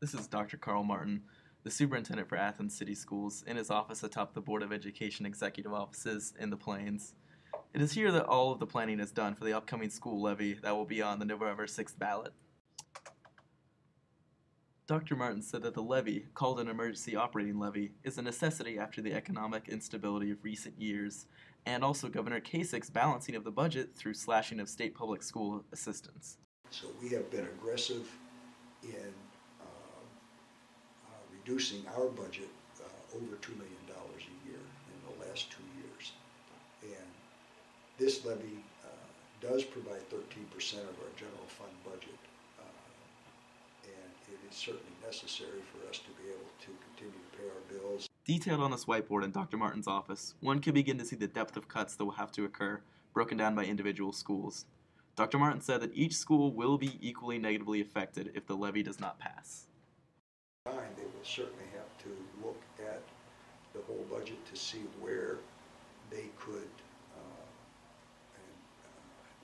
This is Dr. Carl Martin, the superintendent for Athens City Schools, in his office atop the Board of Education Executive Offices in the Plains. It is here that all of the planning is done for the upcoming school levy that will be on the November 6th ballot. Dr. Martin said that the levy, called an emergency operating levy, is a necessity after the economic instability of recent years, and also Governor Kasich's balancing of the budget through slashing of state public school assistance. So we have been aggressive in reducing our budget over $2 million a year in the last 2 years. And this levy does provide 13% of our general fund budget, and it is certainly necessary for us to be able to continue to pay our bills. Detailed on this whiteboard in Dr. Martin's office, one can begin to see the depth of cuts that will have to occur, broken down by individual schools. Dr. Martin said that each school will be equally negatively affected if the levy does not pass. They will certainly have to look at the whole budget to see where they could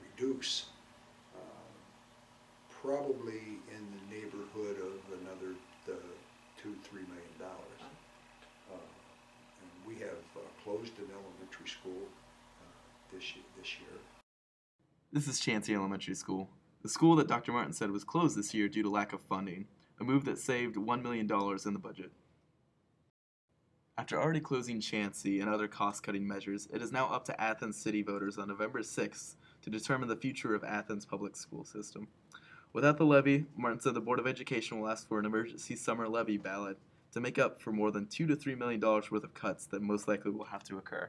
reduce, probably in the neighborhood of another $2–3 million. And we have closed an elementary school this year. This is Chansey Elementary School, the school that Dr. Martin said was closed this year due to lack of funding, a move that saved $1 million in the budget. After already closing Chansey and other cost-cutting measures, it is now up to Athens City voters on November 6th to determine the future of Athens' public school system. Without the levy, Martin said the Board of Education will ask for an emergency summer levy ballot to make up for more than $2 to $3 million worth of cuts that most likely will have to occur.